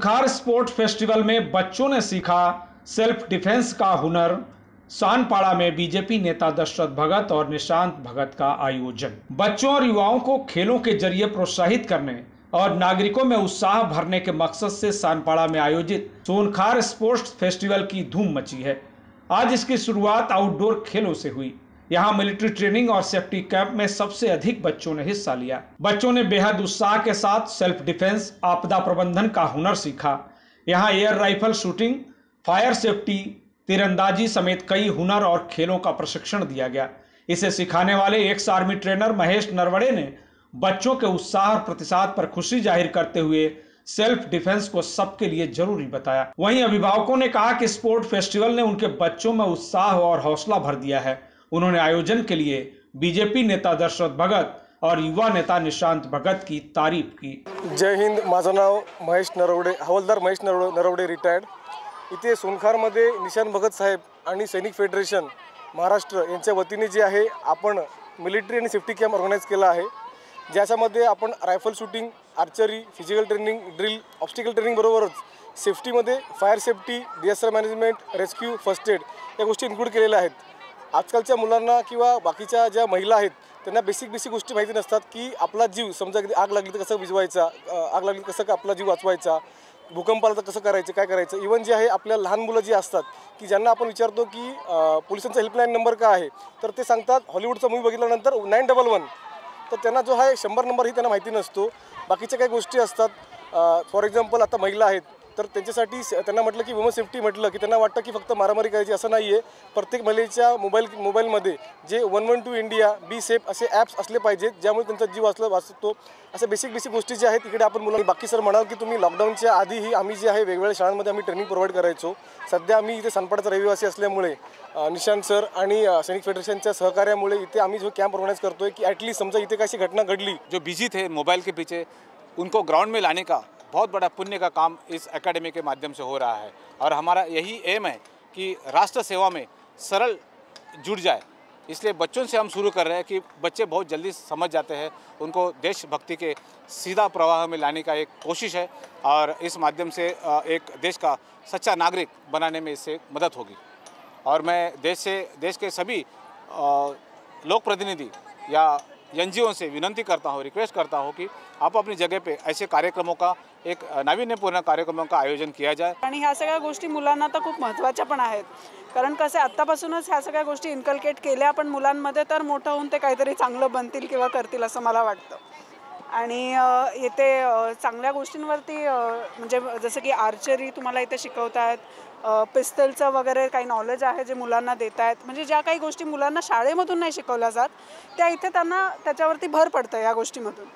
Sonkhar sports festival में बच्चों ने सीखा सेल्फ डिफेंस का हुनर। सानपाड़ा में बीजेपी नेता दशरथ भगत और निशांत भगत का आयोजन। बच्चों और युवाओं को खेलों के जरिए प्रोत्साहित करने और नागरिकों में उत्साह भरने के मकसद से सानपाड़ा में आयोजित सोनखार स्पोर्ट्स फेस्टिवल की धूम मची है। आज इसकी शुरुआत आउटडोर खेलों से हुई। यहाँ मिलिट्री ट्रेनिंग और सेफ्टी कैंप में सबसे अधिक बच्चों ने हिस्सा लिया। बच्चों ने बेहद उत्साह के साथ सेल्फ डिफेंस, आपदा प्रबंधन का हुनर सीखा। यहाँ air rifle shooting, fire safety, तीरंदाजी समेत कई हुनर और खेलों का प्रशिक्षण दिया गया। इसे सिखाने वाले ex army trainer Mahesh Narwade ने बच्चों के उत्साह और प्रतिसाद पर खुशी जाहिर करते हुए सेल्फ डिफेंस को सबके लिए जरूरी बताया। वहीं अभिभावकों ने कहा कि स्पोर्ट फेस्टिवल ने उनके बच्चों में उत्साह और हौसला भर दिया है। उन्होंने आयोजन के लिए बीजेपी नेता दशरथ भगत और युवा नेता निशांत भगत की तारीफ की। जय हिंद। माझं नाव महेश नरवड़े, हवालदार महेश नरवड़े रिटायर्ड। इथे सोनखारमध्ये निशांत भगत साहेब आणि सैनिक फेडरेशन महाराष्ट्र यांच्या वतीने जे आहे आपण मिलिटरी आणि सेफ्टी कॅम्प ऑर्गनाइज केला आहे, ज्याच्यामध्ये आपण rifle shooting, archery, physical training, drill, obstacle training बरोबरच सेफ्टीमध्ये fire safety, disaster management, rescue, first aid या गोष्टी इन्क्लूड केलेल्या आहेत। आजकालच्या मुलांना किंवा बाकीच्या ज्या महिला आहेत त्यांना बेसिक गोष्टी माहिती नसतात की आपला जीव समजा आग लागली तर कसं विझवायचा, आग लागली तर कसं आपला जीव वाचवायचा, भूकंप आला तर कसं करायचं, काय करायचं। इवन जे आहे आपल्या लहान मुलं जी असतात की ज्यांना आपण विचारतो की पोलिसांचा हेल्पलाईन नंबर काय आहे तर ते सांगतात हॉलिवूडचा मूवी बघितल्यानंतर 911, तर त्यांना जो आहे 100 नंबर ही त्यांना माहिती नसतो। बाकीच्या काही गोष्टी असतात, फॉर एक्झाम्पल आता महिला आहेत तर त्यांच्यासाठी त्यांना म्हटलं की वुमन सेफ्टी म्हटलं की त्यांना वाटतं की फक्त मारामारी करायची, असं नाही आहे। प्रत्येक महिलेच्या मोबाईलमध्ये जे 112 इंडिया, बी सेफ असे ॲप्स असले पाहिजेत ज्यामुळे त्यांचा जीव वाचतो। अशा बेसिक गोष्टी ज्या आहेत तिकडे आपण मुलांना। बाकी सर म्हणाल की तुम्ही लॉकडाऊनच्या आधीही आम्ही जे आहे वेगवेगळ्या शाळांमध्ये आम्ही ट्रेनिंग प्रोव्हाइड करायचो। सध्या आम्ही इथे सानपाडाचा रहिवासी असल्यामुळे निशांत सर आणि सैनिक फेडरेशनच्या सहकार्यामुळे इथे आम्ही जो कॅम्प ऑर्गनाइज करतोय की ॲटलीस्ट समजा इथे काही घटना घडली, जो बिजी थे मोबाइल के पीछे उनको ग्राउंड में लाने का बहुत बड़ा पुण्य का काम इस एकेडमी के माध्यम से हो रहा है। और हमारा यही एम है कि राष्ट्र सेवा में सरल जुड़ जाए, इसलिए बच्चों से हम शुरू कर रहे हैं कि बच्चे बहुत जल्दी समझ जाते हैं, उनको देशभक्ति के सीधा प्रवाह में लाने का एक कोशिश है और इस माध्यम से एक देश का सच्चा नागरिक बनाने में इससे मदद होगी। और मैं देश के सभी लोक प्रतिनिधि या एनजीओ से विनती करता हूँ, रिक्वेस्ट करता हूँ कि आप अपनी जगह पे ऐसे कार्यक्रमों का एक नाविन्यपूर्ण कार्यक्रमों का आयोजन किया जाए। आणि ह्या सगळ्या गोष्टी मुलांना तर खूप महत्त्वाच्या पण आहेत, कारण कसं आत्तापासूनच ह्या सगळ्या गोष्टी इन्कल्केट केल्या आपण मुलांमध्ये तर मोठं होऊन ते काहीतरी चांगलं बनतील किंवा करतील असं मला वाटतं। आणि इथे चांगल्या गोष्टींवरती म्हणजे जसं की आर्चरी तुम्हाला इथे शिकवतात, पिस्तलचं वगैरे काही नॉलेज आहे जे मुलांना देत आहेत, म्हणजे ज्या काही गोष्टी मुलांना शाळेमधून नाही शिकवल्या जात त्या इथे त्यांना त्याच्यावरती भर पडतं या गोष्टीमधून।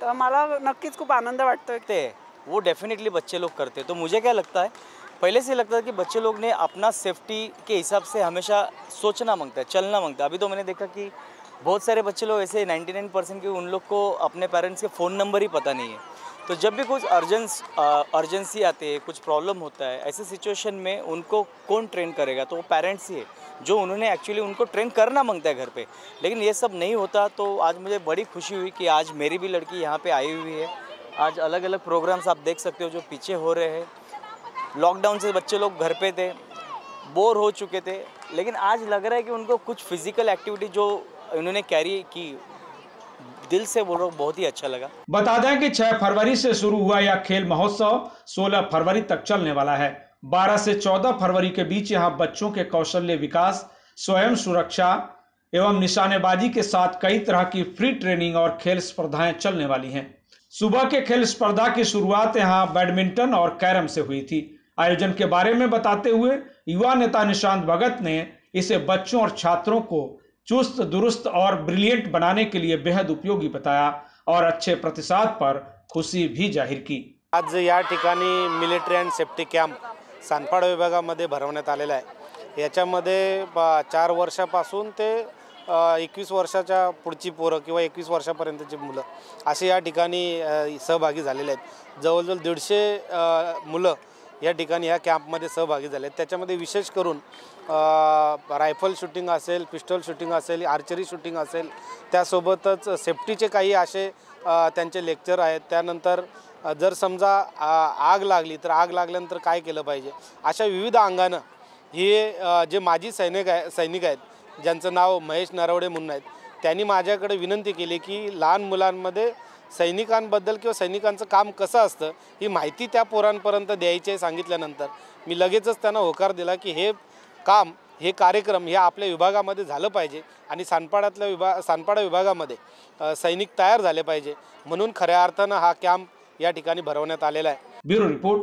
तो मला नक्कीच खूप आनंद वाटतो। ते वो डेफिनेटली बच्चे लोग करते हैं, तो मुझे क्या लगता है पहले से लगता है कि बच्चे लोग ने अपना सेफ्टी के हिसाब से हमेशा सोचना मांगता है, चलना मांगता है। अभी तो मैंने देखा कि बहुत सारे बच्चे लोग ऐसे 99% के उन लोग को अपने पेरेंट्स के फ़ोन नंबर ही पता नहीं है, तो जब भी कुछ अर्जेंसी आते हैं, कुछ प्रॉब्लम होता है, ऐसे सिचुएशन में उनको कौन ट्रेन करेगा, तो वो पेरेंट्स ही है जो उन्होंने एक्चुअली उनको ट्रेन करना मांगता है घर पे। लेकिन ये सब नहीं होता, तो आज मुझे बड़ी खुशी हुई कि आज मेरी भी लड़की यहाँ पे आई हुई है। आज अलग अलग प्रोग्राम्स आप देख सकते हो जो पीछे हो रहे हैं। लॉकडाउन से बच्चे लोग घर पर थे, बोर हो चुके थे, लेकिन आज लग रहा है कि उनको कुछ फिजिकल एक्टिविटी जो उन्होंने कैरी की, दिल से बोलो, बहुत ही अच्छा लगा। बता दें कि 6 फरवरी से शुरू हुआ यह खेल महोत्सव 16 फरवरी तक चलने वाला है। 12 से 14 फरवरी के बीच यहाँ बच्चों के कौशल्य विकास, स्वयं सुरक्षा एवं निशानेबाजी के साथ कई तरह की फ्री ट्रेनिंग और खेल स्पर्धाएं चलने वाली हैं। सुबह के खेल स्पर्धा की शुरुआत यहाँ बैडमिंटन और कैरम से हुई थी। आयोजन के बारे में बताते हुए युवा नेता निशांत भगत ने इसे बच्चों और छात्रों को चुस्त दुरुस्त और ब्रिलियंट बनाने के लिए बेहद उपयोगी बताया और अच्छे प्रतिसाद पर खुशी भी जाहिर की। आज या ठिकाणी military and safety camp Sanpada विभागामध्ये भरवण्यात आलेला आहे। याच्यामध्ये 4 वर्षापासून ते 21 वर्षाच्या पुढची पोरं किंवा 21 वर्षापर्यंतची मुलं असे या ठिकाणी सहभागी झालेले आहेत। जवळजवळ 150 मुलं या ठिकाणी या कॅम्पमध्ये सहभागी झाले आहेत। त्याच्यामध्ये विशेष करून रायफल शूटिंग असेल, पिस्टल शूटिंग असेल, आर्चरी शूटिंग असेल, त्यासोबतच सेफ्टीचे काही असे त्यांचे लेक्चर आहेत। त्यानंतर जर समजा आग लागली तर आग लागल्यानंतर काय केलं पाहिजे, अशा विविध अंगानं हे जे माजी सैनिक आहेत ज्यांचं नाव महेश नरवड़े म्हणून आहेत, त्यांनी माझ्याकडे विनंती केली की लहान मुलांमध्ये सैनिकांबद्दल किंवा सैनिकांचं काम कसं असतं ही माहिती त्या पोरांपर्यंत द्यायची आहे. सांगितल्यानंतर मी लगेचच त्यांना होकार दिला की हे काम, हे कार्यक्रम हे आपल्या विभागामध्ये झालं पाहिजे आणि सानपाडातल्या सानपाडा विभागामध्ये सैनिक तयार झाले पाहिजे, म्हणून खऱ्या अर्थानं हा कॅम्प या ठिकाणी भरवण्यात आलेला आहे. Bureau report